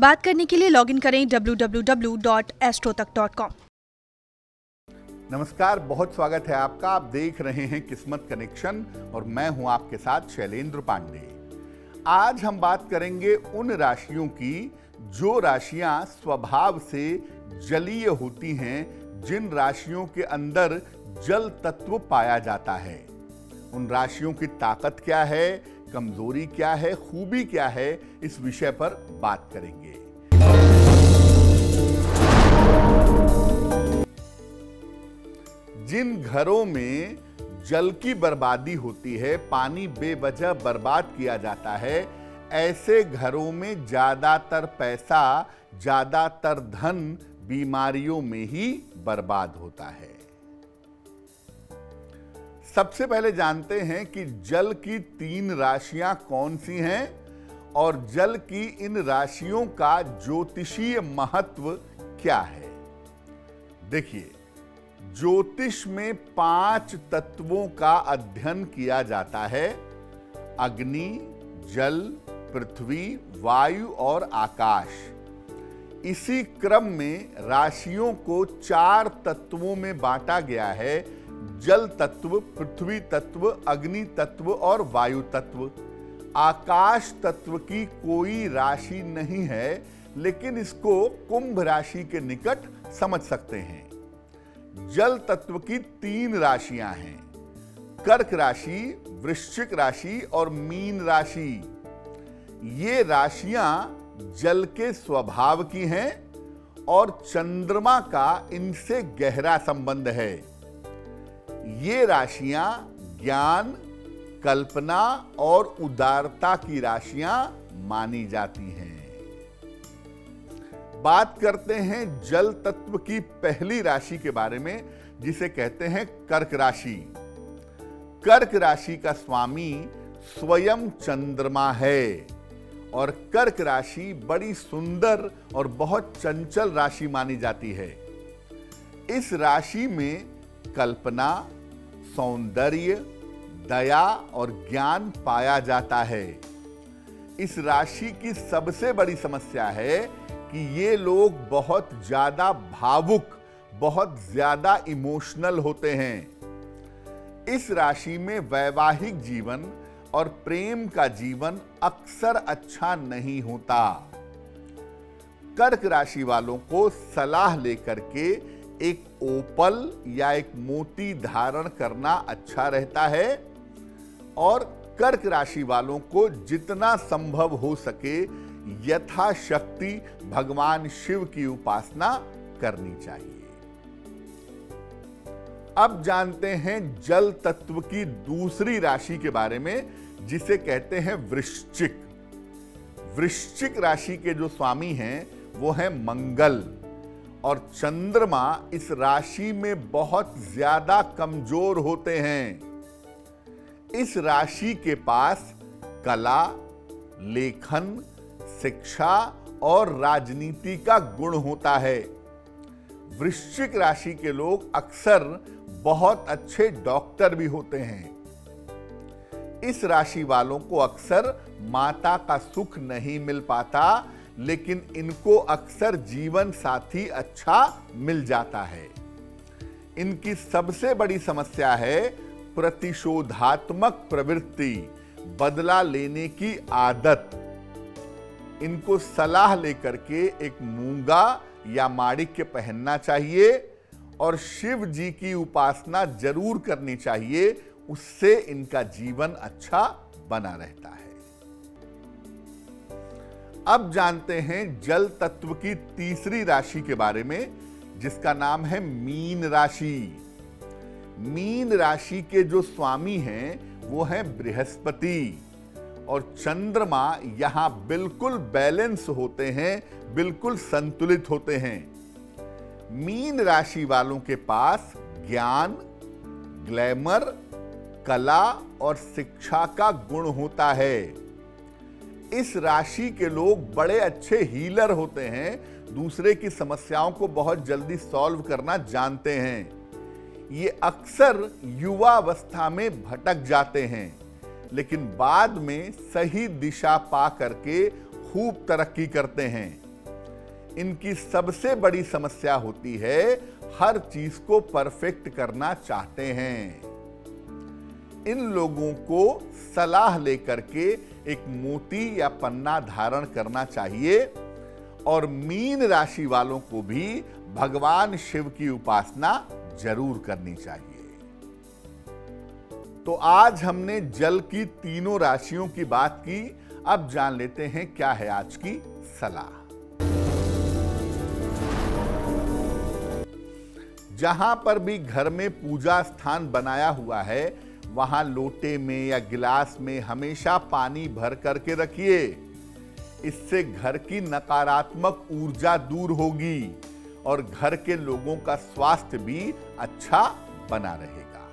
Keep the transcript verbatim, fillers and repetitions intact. बात करने के लिए लॉगिन करें W W W dot AstroTak dot com. नमस्कार, बहुत स्वागत है आपका। आप देख रहे हैं किस्मत कनेक्शन और मैं हूं आपके साथ शैलेंद्र पांडे। आज हम बात करेंगे उन राशियों की जो राशियां स्वभाव से जलीय होती हैं, जिन राशियों के अंदर जल तत्व पाया जाता है। उन राशियों की ताकत क्या है, कमजोरी क्या है, खूबी क्या है, इस विषय पर बात करेंगे। जिन घरों में जल की बर्बादी होती है, पानी बेवजह बर्बाद किया जाता है, ऐसे घरों में ज्यादातर पैसा, ज्यादातर धन बीमारियों में ही बर्बाद होता है। सबसे पहले जानते हैं कि जल की तीन राशियां कौन सी हैं और जल की इन राशियों का ज्योतिषीय महत्व क्या है। देखिए, ज्योतिष में पांच तत्वों का अध्ययन किया जाता है, अग्नि, जल, पृथ्वी, वायु और आकाश। इसी क्रम में राशियों को चार तत्वों में बांटा गया है, जल तत्व, पृथ्वी तत्व, अग्नि तत्व और वायु तत्व। आकाश तत्व की कोई राशि नहीं है, लेकिन इसको कुंभ राशि के निकट समझ सकते हैं। जल तत्व की तीन राशियां हैं, कर्क राशि, वृश्चिक राशि और मीन राशि। ये राशियां जल के स्वभाव की हैं और चंद्रमा का इनसे गहरा संबंध है। ये राशियां ज्ञान, कल्पना और उदारता की राशियां मानी जाती हैं। बात करते हैं जल तत्व की पहली राशि के बारे में, जिसे कहते हैं कर्क राशि। कर्क राशि का स्वामी स्वयं चंद्रमा है और कर्क राशि बड़ी सुंदर और बहुत चंचल राशि मानी जाती है। इस राशि में कल्पना, सौंदर्य, दया और ज्ञान पाया जाता है। इस राशि की सबसे बड़ी समस्या है कि ये लोग बहुत ज्यादा भावुक, बहुत ज्यादा इमोशनल होते हैं। इस राशि में वैवाहिक जीवन और प्रेम का जीवन अक्सर अच्छा नहीं होता। कर्क राशि वालों को सलाह लेकर के एक ओपल या एक मोती धारण करना अच्छा रहता है और कर्क राशि वालों को जितना संभव हो सके यथाशक्ति भगवान शिव की उपासना करनी चाहिए। अब जानते हैं जल तत्व की दूसरी राशि के बारे में, जिसे कहते हैं वृश्चिक। वृश्चिक राशि के जो स्वामी हैं वो हैं मंगल और चंद्रमा इस राशि में बहुत ज्यादा कमजोर होते हैं। इस राशि के पास कला, लेखन, शिक्षा और राजनीति का गुण होता है। वृश्चिक राशि के लोग अक्सर बहुत अच्छे डॉक्टर भी होते हैं। इस राशि वालों को अक्सर माता का सुख नहीं मिल पाता, लेकिन इनको अक्सर जीवन साथी अच्छा मिल जाता है। इनकी सबसे बड़ी समस्या है प्रतिशोधात्मक प्रवृत्ति, बदला लेने की आदत। इनको सलाह लेकर के एक मूंगा या माणिक्य पहनना चाहिए और शिव जी की उपासना जरूर करनी चाहिए, उससे इनका जीवन अच्छा बना रहता है। अब जानते हैं जल तत्व की तीसरी राशि के बारे में, जिसका नाम है मीन राशि। मीन राशि के जो स्वामी हैं वो हैं बृहस्पति और चंद्रमा यहां बिल्कुल बैलेंस होते हैं, बिल्कुल संतुलित होते हैं। मीन राशि वालों के पास ज्ञान, ग्लैमर, कला और शिक्षा का गुण होता है। इस राशि के लोग बड़े अच्छे हीलर होते हैं, दूसरे की समस्याओं को बहुत जल्दी सॉल्व करना जानते हैं। ये अक्सर युवावस्था में भटक जाते हैं, लेकिन बाद में सही दिशा पा करके खूब तरक्की करते हैं। इनकी सबसे बड़ी समस्या होती है, हर चीज को परफेक्ट करना चाहते हैं। इन लोगों को सलाह लेकर के एक मोती या पन्ना धारण करना चाहिए और मीन राशि वालों को भी भगवान शिव की उपासना जरूर करनी चाहिए। तो आज हमने जल की तीनों राशियों की बात की, अब जान लेते हैं क्या है आज की सलाह। जहां पर भी घर में पूजा स्थान बनाया हुआ है, वहां लोटे में या गिलास में हमेशा पानी भर करके रखिए। इससे घर की नकारात्मक ऊर्जा दूर होगी और घर के लोगों का स्वास्थ्य भी अच्छा बना रहेगा।